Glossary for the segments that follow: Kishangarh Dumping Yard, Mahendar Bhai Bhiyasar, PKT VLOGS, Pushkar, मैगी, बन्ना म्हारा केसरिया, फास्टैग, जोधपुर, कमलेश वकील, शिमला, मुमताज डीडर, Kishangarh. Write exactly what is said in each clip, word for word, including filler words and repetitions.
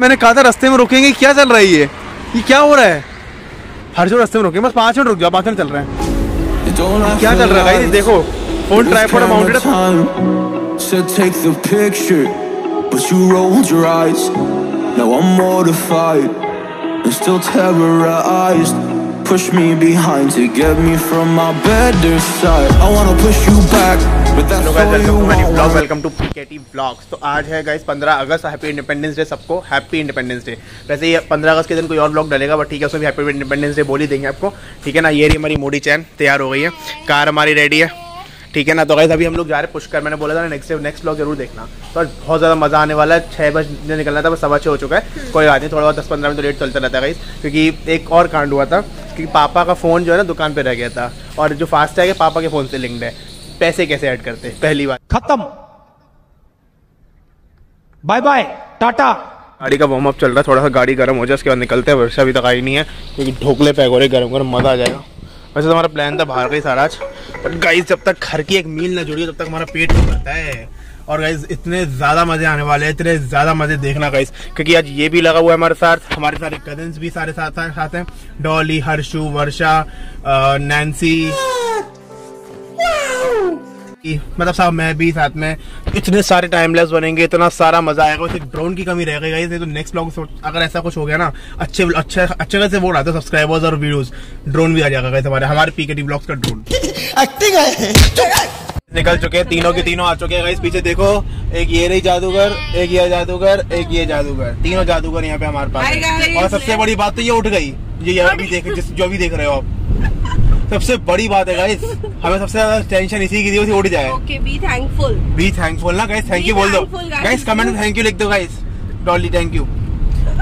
मैंने कहा था रास्ते में रुकेंगे, क्या चल रहा है ये ये क्या हो रहा है? हर जो रास्ते में रुकेंगे, बस पाँच मिनट रुक जाओ, पाँच मिनट चल रहे हैं। क्या चल रहा है भाई? देखो फोन ट्राइपॉड माउंटेड है। Push me behind to get me from my better side. I wanna push you back, but that's all you want. Hello guys, welcome to my new vlog. Welcome to P K T VLOGs. तो आज है guys पंद्रह अगस्त, happy independence day सबको, happy independence day. वैसे ये पंद्रह अगस्त के दिन कोई और व्लॉग डालेगा, बट ठीक है, उसमें भी हैप्पी इंडिपेंडेंस डे बोल ही देंगे आपको, ठीक है ना। ये रही हमारी मोदी चैन तैयार हो गई है, कार हमारी रेडी है, ठीक है ना। तो गाइस अभी हम लोग जा रहे हैं पुष्कर, मैंने बोला था ना नेक्स्ट नेक्स्ट व्लॉग जरूर देखना। तो आज बहुत ज़्यादा मज़ा आने वाला है। छः बजे निकलना था, बस सवा छः हो चुका है। कोई बात नहीं, थोड़ा बहुत दस पंद्रह मिनट तो लेट चलता रहता है गाइस, क्योंकि एक और कांड हुआ था कि पापा का फ़ोन जो है ना दुकान पे रह गया था, और जो फास्टैग है पापा के फ़ोन से लिंक्ड है। पैसे कैसे ऐड करते हैं, पहली बार खत्म, बाय बाय टाटा। गाड़ी का वार्म अप चल रहा है, थोड़ा सा गाड़ी गर्म हो जाए उसके बाद निकलते हैं। वर्षा अभी तक आई नहीं है, क्योंकि ढोकले पैगोरे गर्म गर्म मज़ा आ जाएगा। वैसे तो हमारा प्लान था बाहर का ही सारा आज, बट गाइस जब तक घर की एक मील ना जुड़ी तब तक हमारा पेट नहीं भरता है। और गाइस इतने ज़्यादा मज़े आने वाले हैं, इतने ज़्यादा मज़े, देखना गाइस, क्योंकि आज ये भी लगा हुआ है हमारे साथ, हमारे सारे कजिन्स भी सारे साथ साथ हैं, डॉली, हर्षु, वर्षा, नैन्सी, मतलब साहब मैं भी साथ में। इतने सारे टाइमलेस बनेंगे, इतना सारा मजा आएगा। वैसे ड्रोन की कमी रह गई गाइस, तो नेक्स्ट व्लॉग अगर ऐसा कुछ हो गया ना, अच्छे अच्छे अच्छे खासे वो आता है सब्सक्राइबर्स और व्यूज, ड्रोन भी आ जाएगा गाइस हमारे हमारे पीकेटी व्लॉग्स का ड्रोन। एक्टिंग है, निकल चुके हैं तीनों के तीनों, आ चुके हैं गाइस। पीछे देखो, एक ये रही जादूगर, एक ये जादूगर, एक ये जादूगर, तीनों जादूगर यहाँ पे हमारे पास। और सबसे बड़ी बात तो ये उठ गई, ये यहाँ भी देख, जो भी देख रहे हो आप, सबसे बड़ी बात है गाइस, हमें सबसे ज्यादा टेंशन इसी की थी, उसे उठ जाए। Okay, be thankful, be thankful ना गाइस, थैंक यू बोल दो गाइस, कमेंट में थैंक यू लिख दो गाइस, डॉली थैंक यू।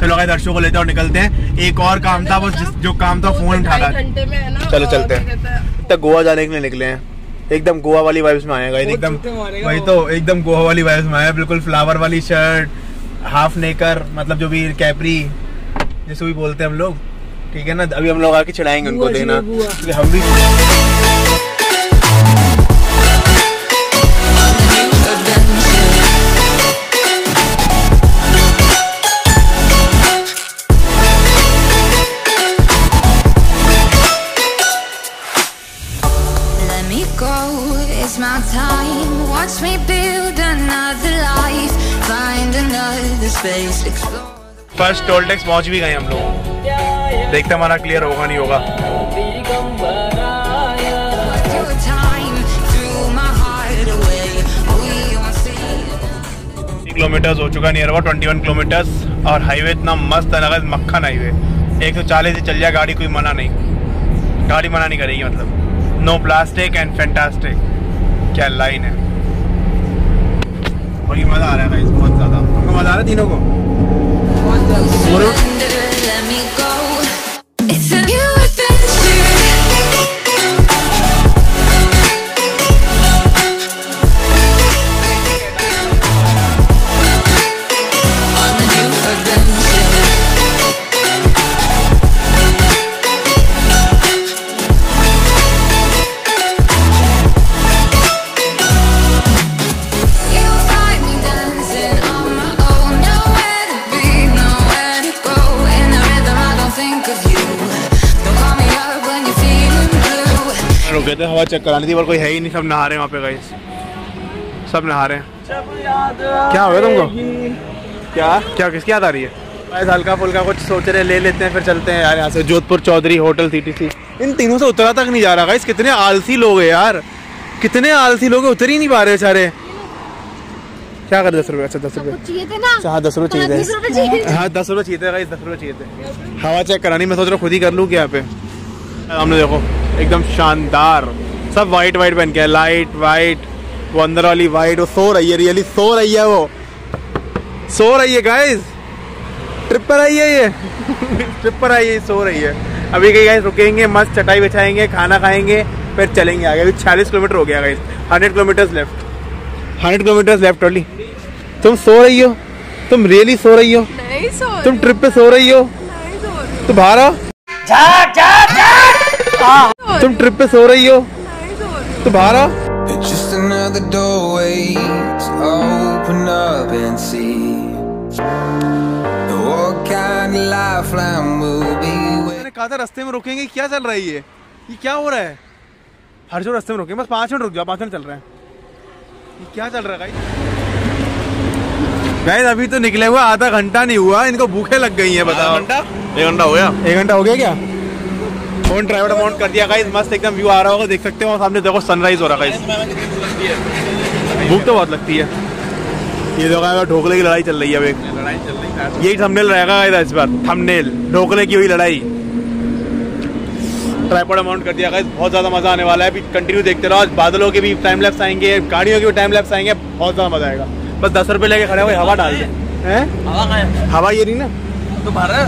चलो गाइस दर्शकों को लेते और निकलते हैं, एक और काम था बस, जो काम था फोन उठा रहा। चलो चलते हैं, तक गोवा जाने के लिए निकले हैं, एकदम गोवा वाली वाइब्स में आया गाइस, एकदम वही तो, एकदम गोवा वाली वाइब्स में आया, बिल्कुल फ्लावर वाली शर्ट, हाफ नेकर, मतलब जो भी कैपरी जिसको भी बोलते हैं हम लोग, ठीक है ना। अभी हम लोग आके चढ़ाएंगे उनको, देना हम भी। Let me go, it's my time, watch me build another life, find another space, explore. First toll tax पहुंच भी गए हम लोग, देखते हमारा क्लियर होगा नहीं होगा। किलोमीटर्स हो चुका नियर अबाउट इक्कीस किलोमीटर्स, और हाईवे इतना मस्त है ना गाइस, मक्खन हाईवे। एक सौ चालीस से चल जाए गाड़ी, कोई मना नहीं, गाड़ी मना नहीं करेगी, मतलब नो प्लास्टिक एंड फैंटास्टिक। क्या लाइन है, बड़ी मज़ा आ रहा है गाइस, बहुत ज़्यादा मज़ा आ रहा है तीनों को। हवा चेक करानी थी पर कोई है ही नहीं, सब नहा रहे हैं वहाँ पे गाइस, सब नहा रहे हैं। क्या हो गया तुमको, क्या क्या किसकी याद आ रही है? हल्का फुल्का कुछ सोच रहे, ले लेते हैं फिर चलते हैं यार यहाँ से। जोधपुर चौधरी होटल सीटीसी, इन तीनों से उतरा तक नहीं जा रहा गाइस, कितने आलसी लोग हैं यार, कितने आलसी लोग हैं, उतर ही नहीं पा रहे बेचारे। क्या कर, दस रुपये, अच्छा दस रुपये, हाँ दस रुपये चाहिए थे, हाँ दस रुपये चाहिए थे गाइस, दस रुपये चाहिए थे। हवा चेक करानी, मैं सोच रहा हूँ खुद ही कर लूँ क्या। यहाँ पे हमने देखो एकदम शानदार, सब वाइट वाइट पहन के, लाइट वाइट, वो अंदर वाली वाइट, वो सो रही है, रियली सो रही है, वो सो रही है गाइस, ट्रिप पर आई है ये ट्रिप पर आई है, सो रही है। अभी कहीं गाइस रुकेंगे, मस्त चटाई बिछाएंगे, खाना खाएंगे, फिर चलेंगे आगे। अभी छियालीस किलोमीटर हो गया guys, hundred kilometres left, hundred kilometres left. ओली तुम सो रही हो, तुम रियली सो रही हो, तुम ट्रिप पे सो रही हो, तुम्हारा तुम ट्रिप पे सो रही हो, तुम्हारा मैंने कहा था रास्ते में रोकेंगे, क्या चल रहा है ये ये क्या हो रहा है? हर जो रास्ते में रोकेंगे, बस पाँच मिनट रुक जाओ, पाँच मिनट चल रहे हैं। ये क्या चल रहा है गाइस? गाइस अभी तो निकले हुआ आधा घंटा नहीं हुआ, इनको भूखे लग गई है। बताओ घंटा एक घंटा हो गया, एक घंटा हो गया क्या? फोन ड्राइवर माउंट कर दिया गाइस, मस्त एकदम व्यू आ रहा होगा, देख सकते हो सामने, देखो सनराइज हो रहा है। भूख तो बहुत लगती है। ये देखो ढोकले की लड़ाई चल रही है अभी, लड़ाई चल रही है। यही थंबनेल रहेगा गाइस इस बार, थंबनेल ढोकले की हुई लड़ाई। ट्राइपॉड अमाउंट कर दिया गाइस, बहुत ज़्यादा मज़ा आने वाला है। अभी कंटिन्यू देखते रहो, आज बादलों के भी टाइम लैप्स आएंगे, गाड़ियों के भी टाइम लैप्स आएंगे, बहुत ज़्यादा मज़ा आएगा। बस दस रुपये लेके खड़े हो, हवा डाल दे। हवा ये नहीं ना तो भरा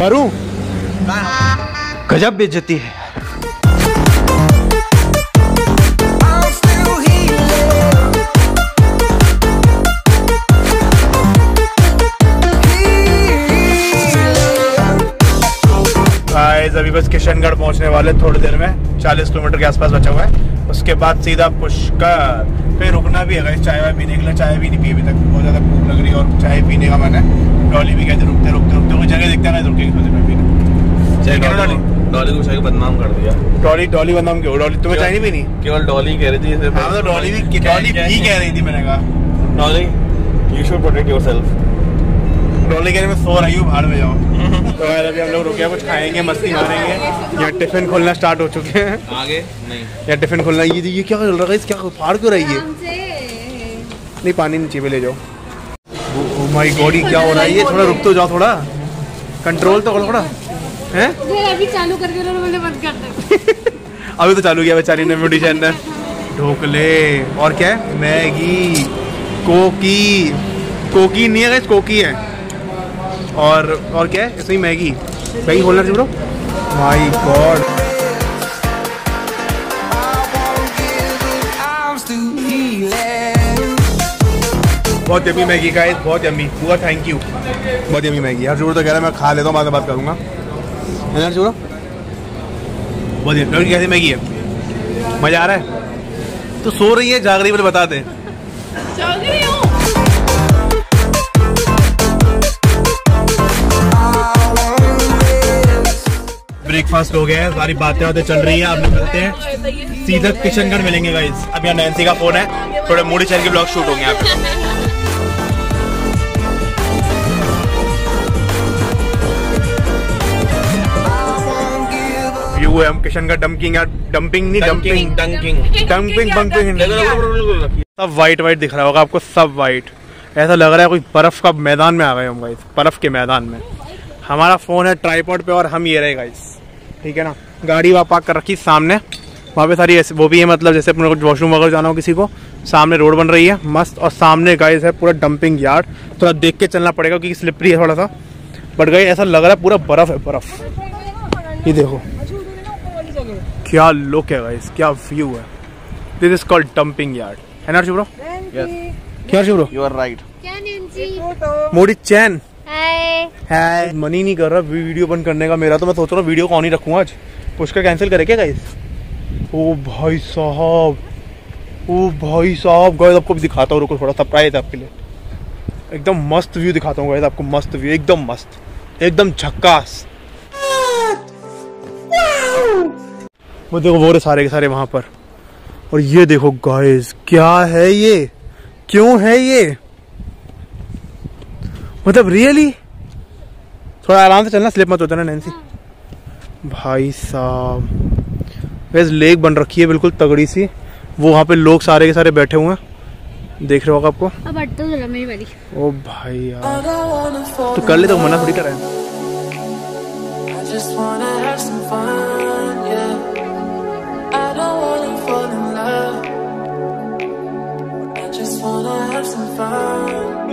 भरू, गजब बेइज्जती है। अभी बस किशनगढ़ पहुंचने वाले थोड़ी देर में, चालीस किलोमीटर के आसपास बचा हुआ है, उसके बाद सीधा पुष्कर। फिर रुकना भी है गाइस चाय वाय पीने के लिए, चाय भी नहीं पी अभी तक, बहुत ज़्यादा भूख लग रही है और चाय पीने का मन है। डॉली भी कहते रुकते रुकते रुकते कोई जगह देखते हैं, रुकेंगे। डॉली को शायद बदनाम कर दिया। डॉली डॉली बदनाम क्यों? डॉली तुम्हें चाय नहीं पीनी? केवल डॉली कह रही थी। हाँ तो डॉली भी डॉली भी कह रही थी, मैंने कहा Dolly you should protect yourself. Dolly कहने में सो रही हूँ, बाहर में जाओ। तो यार अभी हम लोग रुके हैं, कुछ खाएंगे, मस्ती मारेंगे। यहाँ टिफिन खोलना स्टार्ट हो चुके हैं, आगे नहीं यहाँ टिफिन खोलना। ये ये क्या चल रहा है? इस क्या फाड़ क्यों रही है? नहीं पानी नीचे पे ले जाओ। ओ माय गॉड क्या हो रहा है ये? थोड़ा रुक तो जाओ, थोड़ा कंट्रोल तो करो थोड़ा। हैं अभी चालू करके उन्होंने बोले बंद कर दो। अभी तो चालू किया बेचारी ने ब्यूटीशियन ने। ढोकले और क्या है? मैगी, कोकी, कोकी नहीं है गाइस, कोकी है। और और क्या है इसमें? मैगी मैगी होल्डर से ब्रो। माय गॉड बहुत यम्मी मैगी का है, बहुत यम्मी, पूरा थैंक यू, बहुत यम्मी मैगी। हर जरूर तो कह रहा है मैं खा लेता हूँ, बाद में बात करूँगा। हर जरूर बहुत यम्मी कैसी मैगी है, मज़ा आ रहा है। तो सो रही है, जाग रही है, मुझे बता दें। ब्रेकफास्ट हो गया है, सारी बातें बातें चल रही है। आप लोग मिलते हैं, सीधा किशनगढ़ मिलेंगे गाइस। अब यहाँ नैन्सी का फोन है, थोड़े मूडी चैनल के ब्लॉग शूट होंगे यहाँ पे। व्यू है हम किशनगढ़ डंपिंग या डंपिंग नहीं डंपिंग डंपिंग डंपिंग डंपिंग सब वाइट वाइट दिख रहा होगा आपको, सब वाइट। ऐसा लग रहा है कोई बर्फ का मैदान में आ गए हम गाइस, बर्फ के मैदान में। हमारा फोन है ट्राइपॉड पे और हम ये रहे गाइस, ठीक है ना। गाड़ी वहाँ पार्क कर रखी सामने, वहाँ पे सारी वो भी है, मतलब जैसे अपने को वॉशरूम वगैरह जाना हो किसी को, सामने रोड बन रही है मस्त। और सामने गाइस है पूरा डंपिंग यार्ड, थोड़ा देख के चलना पड़ेगा क्योंकि स्लिपरी है थोड़ा सा। बट गाइस ऐसा लग रहा है पूरा बर्फ है, बर्फ। ये देखो क्या लुक है गाइस, क्या व्यू है। This is called dumping yard, है ना शिवरो? क्या शिवरो यू आर राइट। मोदी चैन हाय। मन ही नहीं कर रहा वीडियो बंद करने का मेरा, तो मैं सोच रहा हूँ वीडियो को ऑन ही रखूँ आज। पुष्कर कैंसिल करे क्या गाइस? ओ भाई साहब, ओ भाई साहब गाइस आपको भी दिखाता हूँ, रुको थोड़ा, सरप्राइज आपके लिए। एकदम मस्त व्यू दिखाता हूँ गाइस आपको, मस्त व्यू, एकदम मस्त, एकदम झक्कास। वो देखो वो सारे के सारे वहाँ पर। और ये देखो गाइस क्या है ये, क्यों है ये? मतलब रियली थोड़ा आराम से चलना, स्लिप मत होता ना नैन्सी। भाई साहब वैसे लेक बन रखी है बिल्कुल तगड़ी सी, वो वहाँ पे लोग सारे के सारे बैठे हुए हैं, देख रहे होगा आपको। अब तो मेरी वाली। ओ भाई यार तो कर ले, तो मना थोड़ी कराए।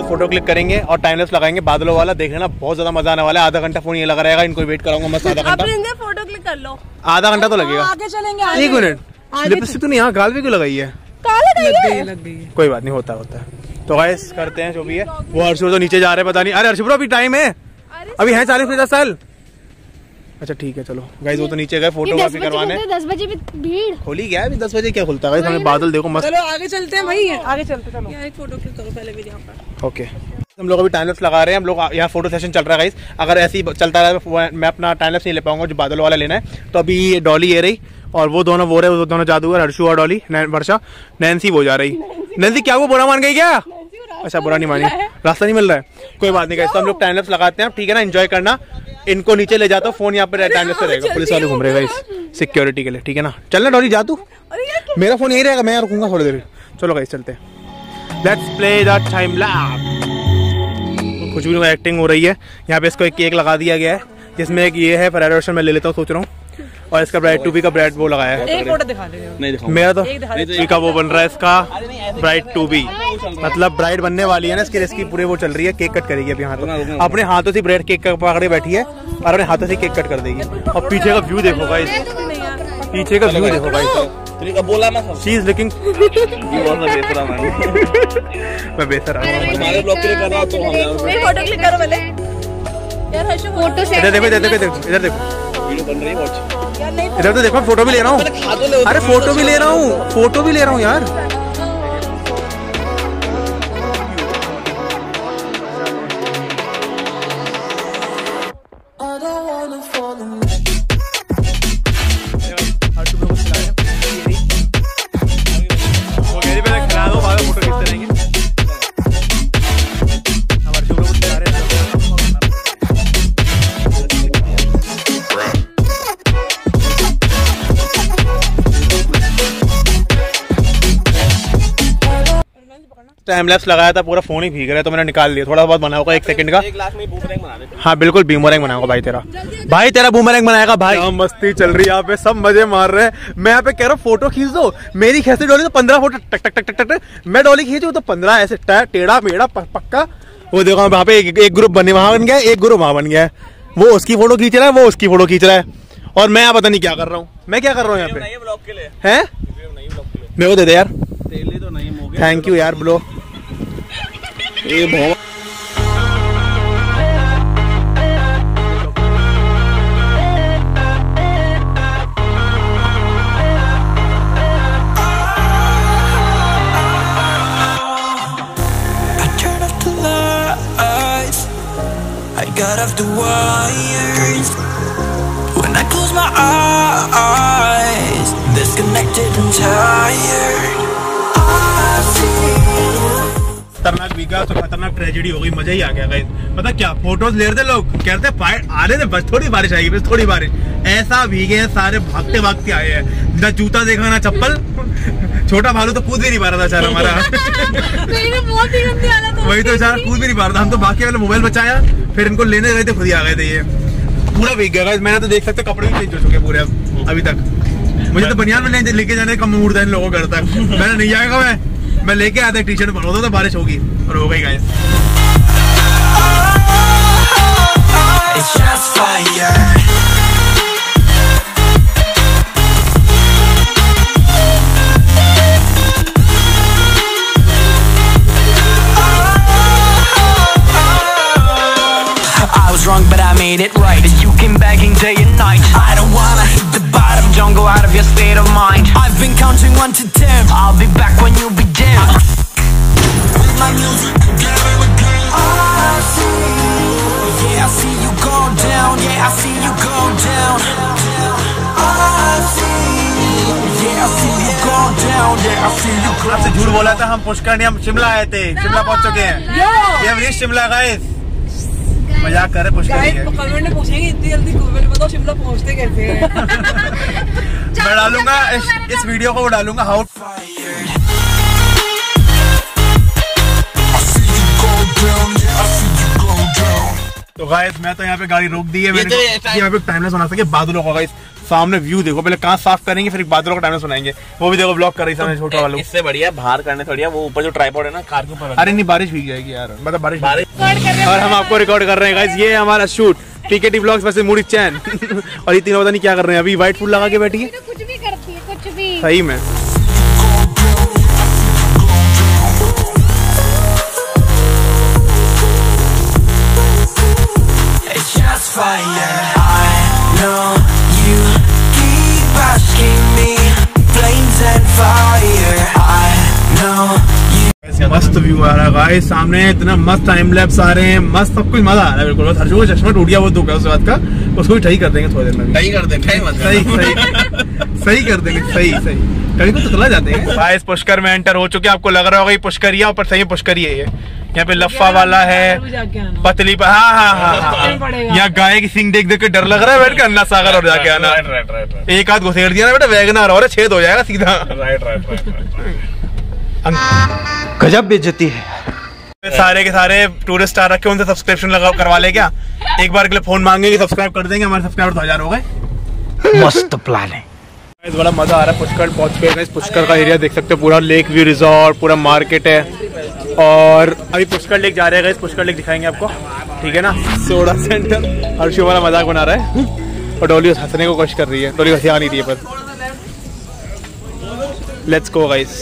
फोटो क्लिक करेंगे और टाइमलेस लगाएंगे बादलों वाला, देख लेना, बहुत ज्यादा मजा आने वाला है। आधा घंटा फोन ये लगा रहेगा, इनको वेट कराऊंगा मस्त आधा घंटा। फोटो क्लिक कर लो, आधा घंटा तो लगेगा। आगे चलेंगे एक मिनट, लिपस्टिक तो नहीं, यहाँ गाल भी क्यों लगाई है? कोई बात नहीं, होता होता है। तो गाइस करते हैं जो भी है वो। हर्षु तो नीचे जा रहे हैं, पता नहीं। अरे हर्षु अभी टाइम है, अभी है चालीस पचास साल। अच्छा ठीक है चलो गाइस, वो तो नीचे गए फोटोग्राफी करवाने। दस बजे भी भीड़ खोली गया है, दस बजे क्या खुलता है? बादल देखो मस्त। चलो आगे चलते हैं, वही है आगे चलते। चलो फोटो क्लिक करो पहले भी यहाँ पर। ओके हम लोग अभी टाइमलैप्स लगा रहे हैं। हम लोग यहाँ फोटो सेशन चल रहा है गाइस। अगर ऐसे ही चलता रहा तो मैं अपना टाइमलैप्स नहीं ले पाऊंगा, जो बादल वाला लेना है। तो अभी ये डॉली ये रही और वो दोनों वो रहे, वो दोनों जादूगर हर्षु और डॉली वर्षा। नैन्सी वो जा रही। नैन्सी क्या वो बुरा मान गई क्या? अच्छा बुरा नहीं मानी, रास्ता नहीं मिल रहा है, कोई बात नहीं गाइस। तो हम लोग टाइमलैप्स लगाते हैं, ठीक है ना, एंजॉय करना। इनको नीचे ले जाता हूँ, फोन यहाँ पे टाइमलैप्स रहेगा। पुलिस वाले घूम रहे गाइस सिक्योरिटी के लिए, ठीक है ना। चलना डॉली जा तू, मेरा फोन यही रहेगा, मैं रुकूंगा थोड़ी देर। चलो गाइस चलते हैं, let's play the time lapse. कुछ भी एक्टिंग हो रही है यहाँ पे। इसको एक केक लगा दिया गया है जिसमें एक ये है फरारा रोशन, मैं ले लेता हूँ सोच रहा हूँ। और इसका ब्राइड टू बी का ब्राइड वो लगाया है। एक फोटो दिखा नहीं दिखा। मेरा तो का वो बन रहा है, इसका ब्राइड टू बी मतलब ब्राइड बनने वाली है ना, इसके इसकी पूरे वो चल रही है। केक कट करेगी अभी हाथों, अपने हाथों से ब्राइड केक पकड़े बैठी है और अपने हाथों से केक कट कर देगी। और पीछे का व्यू देखो गाइस, पीछे का व्यू देखो गाइस, बोला ना शी इज लुकिंग। मैं बेहतर आ रहा हूं, हमारे ब्लॉग के लिए कर रहा हूं। तो हम मेरी फोटो क्लिक करो पहले यार, हर्षु फोटो से इधर देखो, इधर देखो, इधर देखो, वीडियो बन रही है बहुत यार। नहीं इधर तो देखो, फोटो भी ले रहा हूं। अरे फोटो भी ले रहा हूं, फोटो भी ले रहा हूं यार। टाइम लैप्स लगाया था, पूरा फोन ही भीग रहा है तो मैंने निकाल लिया। थोड़ा बहुत बना होगा एक सेकंड का, एक हाँ बिल्कुल बूमरैंग बनाऊंगा भाई। तेरा भाई तेरा बूमरैंग बनाएगा भाई। यहाँ मस्ती चल रही है, यहाँ पे सब मजे मार रहे हैं। मैं यहाँ पे कह रहा हूँ फोटो खींच दो, मेरी खींचती डॉली तो पंद्रह फोटो टक टक टक टक। मैं डॉली खींचू तो पंद्रह ऐसे टेढ़ा मेढ़ा पक्का। वो देखो वहाँ पे एक ग्रुप बने, वहाँ बन गया एक ग्रुप, वहाँ बन गया है। वो उसकी फोटो खींच रहा है, वो उसकी फोटो खींच रहा है और मैं यहाँ पता नहीं क्या कर रहा हूँ। मैं क्या कर रहा हूँ यहाँ पे है, मेरे को दे दे यार। थैंक यू यार ब्रो। ये बहुत I got off the wires when I close my eyes, disconnected and tired. खतरनाक वीगा तो खतरनाक ट्रेजेडी हो गई, मजा ही आ गया गाइस। पता क्या फोटोज ले रहे थे लोग, कहते हैं आ रहे थे बस थोड़ी बारिश आएगी, बस थोड़ी बारिश। ऐसा भीगे हैं सारे, भागते भागते आए हैं, ना जूता देखा ना चप्पल। छोटा भालू तो कूद भी नहीं पा रहा था चार हमारा वही तो चार कूद भी नहीं पा रहा था। हम तो बाकी वाले मोबाइल बचाया, फिर इनको लेने गए थे, खुद ही आ गए थे। ये पूरा भीग गया गाइस, मैंने तो देख सकते कपड़े भी चेंज हो चुके पूरे अभी तक। मुझे तो बनियान में लेके जाने का मूड था इन लोगों का, करता मैंने नहीं आएगा। मैं मैं लेके आते टी शर्ट पहनो तो बारिश होगी और हो गई guys. I was wrong but I made it right. You came begging day and night. I don't wanna hit the bottom. Don't go out of your state of mind. I've been counting one to ten. I'll be back when you be dead. With my music, get away with me. I see you. Yeah, I see you go down. Yeah, I see you go down. I see you. Yeah, I see you go down. Yeah, I see you go down. आपसे झूठ बोला था, हम पुष्कर नहीं, हम शिमला आए थे। शिमला पहुंच चुके हैं। ये अभी शिमला गाइस, मजाक कर रहे पुष्कर ने। पूछेंगे इतनी जल्दी बताओ शिमला पहुंचते कैसे हैं? मैं डालूंगा इस, इस वीडियो को, वो डालूंगा हाउ तो गाइस। मैं तो यहाँ पे गाड़ी रोक दी है, मैंने यहाँ पे टाइमलेस बना सके बादलों का। गाइस सामने व्यू देखो, पहले कांच साफ करेंगे फिर बादलों का टाइमलेस बनाएंगे। वो भी देखो ब्लॉक कर रही सामने छोटा वालों। इससे बढ़िया बाहर करने थोड़ी वो ऊपर जो ट्राइपॉड है ना कार के ऊपर। अरे नहीं बारिश भीग जाएगी यार, मतलब बारिश। और हम आपको रिकॉर्ड कर रहे हैं गाइस, ये हमारा शूट पीकेटी व्लॉग्स वैसे मूडी चैन। और ये तीनों पता नहीं क्या कर रहे हैं अभी, व्हाइट फूल लगा के बैठी है, कुछ भी करती है, कुछ भी सही में। मस्त व्यू आ रहा है गाइस सामने, इतना मस्त टाइम लैप्स आ रहे हैं, मस्त सब कुछ मजा आ रहा है बिल्कुल। हर जो चश्मा टूट गया वो दुख है उस बात का, उसको भी सही कर देंगे थोड़ी देर में, सही कर देंगे, सही सही सही कर देंगे, सही सही कहीं को तो चला जाते हैं गाइस। पुष्कर में एंटर हो चुके हैं, आपको लग रहा होगा ये पुष्करिया, पर सही पुष्कर है ये, यहाँ पे लफ्फा वाला है, पतली पर हाँ हाँ हाँ हाँ यहाँ गाय की सिंग देख देख के डर लग रहा है, बैठ के अन्ना सागर और जाके आना, एक हाथ घुसेड़ दिया ना बेटा वैगनर और छेद हो जाएगा सीधा, राइट राइट। गजब बेइज्जती है। सारे के सारे टूरिस्ट आ रखे, उनसे सब्सक्रिप्शन लगा करवा ले क्या, एक बार के लिए फोन मांगेंगे सब्सक्राइब कर देंगे, हमारे सब्सक्राइबर दो हजार हो गए, मस्त प्लान है। बड़ा मजा आ रहा है, पुष्कर पहुंच गए। पुष्कर का एरिया देख सकते हो, पूरा लेक व्यू रिजॉर्ट, पूरा मार्केट है, और अभी पुष्कर लेक जा रहे हैं, पुष्कर लेक दिखाएंगे आपको, ठीक है ना। सोडा सेंटर, हर्षो वाला मजाक बना रहा है और डोली हंसने को कोशिश कर रही है, डोली हंसी आ नहीं रही है पर। Let's go guys.